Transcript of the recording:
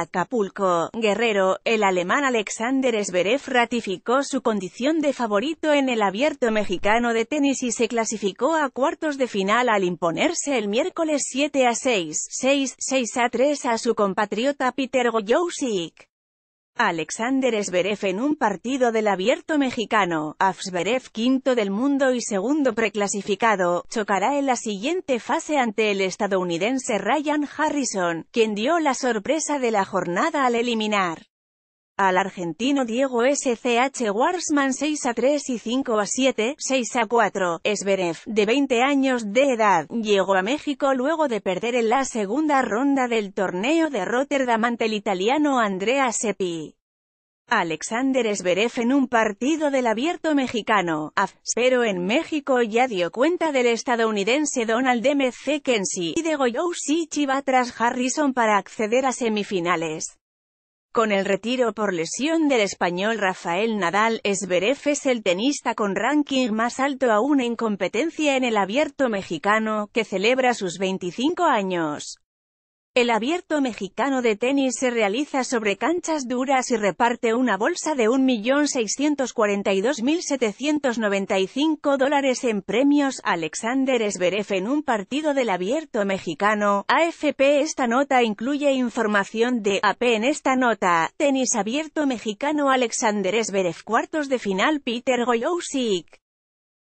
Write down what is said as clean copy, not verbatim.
Acapulco, Guerrero, el alemán Alexander Zverev ratificó su condición de favorito en el Abierto Mexicano de tenis y se clasificó a cuartos de final al imponerse el miércoles 7-6, 6, 6-3 a su compatriota Peter Gojowczyk. Alexander Zverev en un partido del Abierto Mexicano. Zverev, quinto del mundo y segundo preclasificado, chocará en la siguiente fase ante el estadounidense Ryan Harrison, quien dio la sorpresa de la jornada al eliminar al argentino Diego SCH Warsman 6-3 y 5-7, 6-4. Zverev, de 20 años de edad, llegó a México luego de perder en la segunda ronda del torneo de Rotterdam ante el italiano Andrea Seppi. Alexander Zverev en un partido del Abierto Mexicano, pero en México ya dio cuenta del estadounidense Donald M. C. Kenshi y de Gojowczyk va tras Harrison para acceder a semifinales. Con el retiro por lesión del español Rafael Nadal, Zverev es el tenista con ranking más alto aún en competencia en el Abierto Mexicano, que celebra sus 25 años. El Abierto Mexicano de tenis se realiza sobre canchas duras y reparte una bolsa de $1.642.795 en premios. Alexander Zverev en un partido del Abierto Mexicano. AFP. Esta nota incluye información de AP. En esta nota, tenis Abierto Mexicano Alexander Zverev, cuartos de final Peter Gojowczyk.